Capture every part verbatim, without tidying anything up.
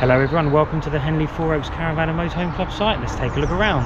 Hello everyone, welcome to the Henley Four Oaks Caravan and Motorhome Club site. Let's take a look around.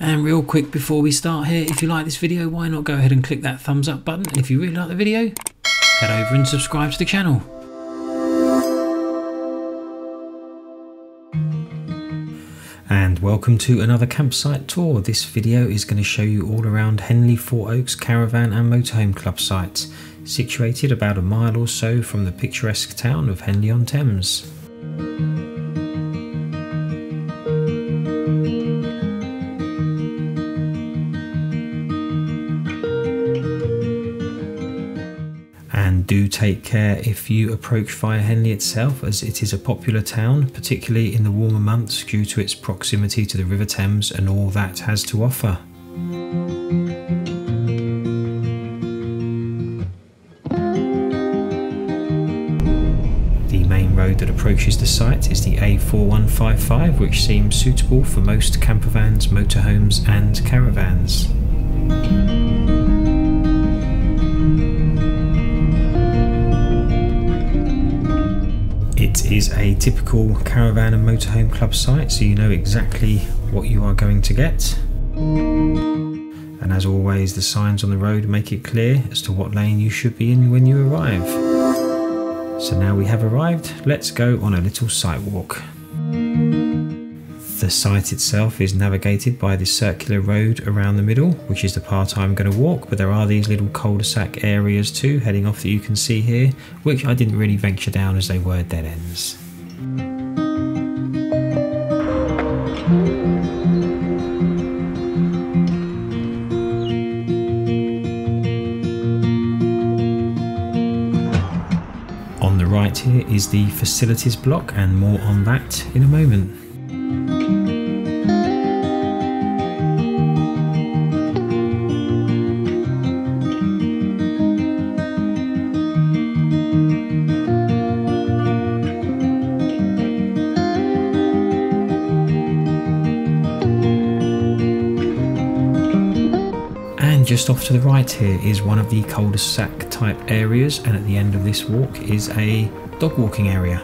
And real quick before we start here, if you like this video, why not go ahead and click that thumbs up button, and if you really like the video, head over and subscribe to the channel. And welcome to another campsite tour. This video is going to show you all around Henley Four Oaks Caravan and Motorhome Club site, situated about a mile or so from the picturesque town of Henley-on-Thames. And do take care if you approach via Henley itself, as it is a popular town, particularly in the warmer months due to its proximity to the River Thames and all that has to offer. The main road that approaches the site is the A four one five five, which seems suitable for most campervans, motorhomes and caravans. It is a typical caravan and motorhome club site, so you know exactly what you are going to get. And as always, the signs on the road make it clear as to what lane you should be in when you arrive. So now we have arrived, let's go on a little site walk. The site itself is navigated by this circular road around the middle, which is the part I'm going to walk, but there are these little cul-de-sac areas too heading off that you can see here, which I didn't really venture down as they were dead ends. On the right here is the facilities block, and more on that in a moment. Just off to the right here is one of the cul-de-sac type areas, and at the end of this walk is a dog walking area.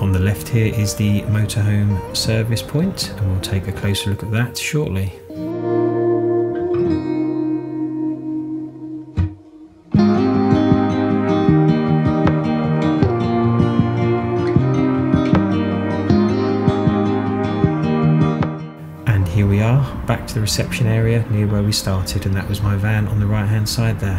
On the left here is the motorhome service point, and we'll take a closer look at that shortly. Here we are, back to the reception area near where we started, and that was my van on the right hand side there.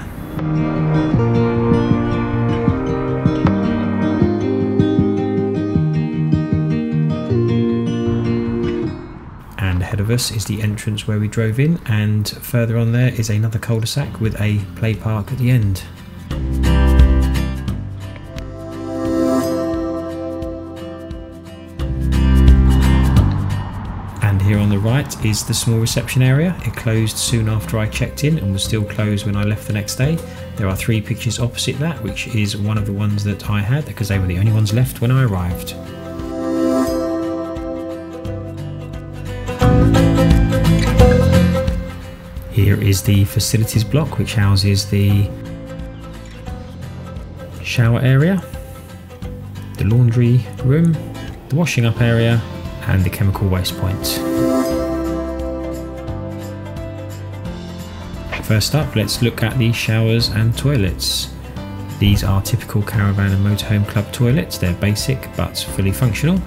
And ahead of us is the entrance where we drove in, and further on there is another cul-de-sac with a play park at the end. Here on the right is the small reception area. It closed soon after I checked in and was still closed when I left the next day. There are three pictures opposite that, which is one of the ones that I had because they were the only ones left when I arrived. Here is the facilities block, which houses the shower area, the laundry room, the washing up area and the chemical waste point. First up, let's look at the showers and toilets. These are typical caravan and motorhome club toilets. They're basic but fully functional.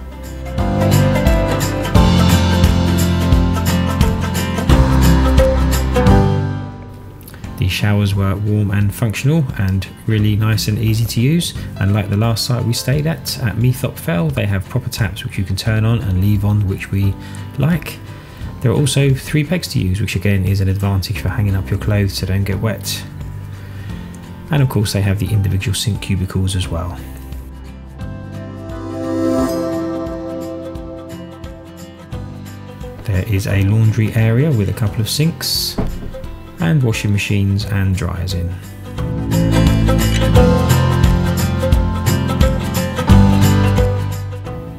The showers were warm and functional and really nice and easy to use, and like the last site we stayed at, at Meathop Fell, they have proper taps which you can turn on and leave on, which we like. There are also three pegs to use, which again is an advantage for hanging up your clothes so don't get wet. And of course they have the individual sink cubicles as well. There is a laundry area with a couple of sinks and washing machines and dryers in.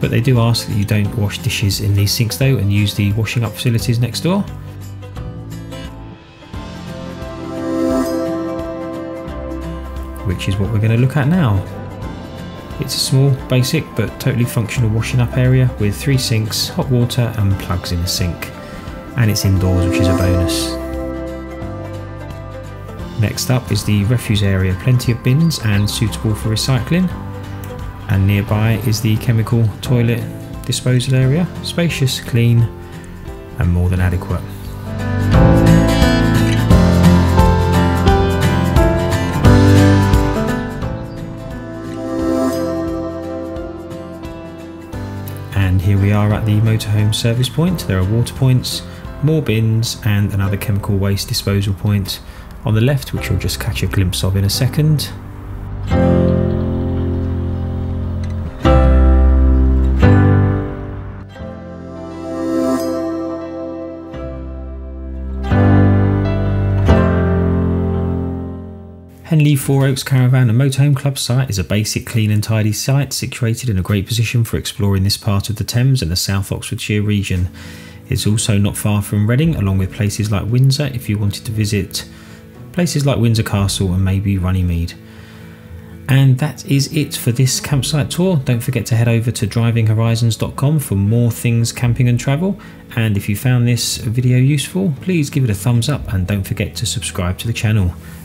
but they do ask that you don't wash dishes in these sinks though, and use the washing up facilities next door. Which is what we're going to look at now. It's a small, basic, but totally functional washing up area with three sinks, hot water and plugs in the sink. And it's indoors, which is a bonus. Next up is the refuse area, plenty of bins and suitable for recycling. And nearby is the chemical toilet disposal area, spacious, clean and more than adequate. And here we are at the motorhome service point. There are water points, more bins and another chemical waste disposal point on the left, which you'll just catch a glimpse of in a second. Henley Four Oaks Caravan and Motorhome Club site is a basic, clean and tidy site situated in a great position for exploring this part of the Thames and the South Oxfordshire region. It's also not far from Reading, along with places like Windsor if you wanted to visit places like Windsor Castle and maybe Runnymede. And that is it for this campsite tour. Don't forget to head over to driving horizons dot com for more things camping and travel. And if you found this video useful, please give it a thumbs up and don't forget to subscribe to the channel.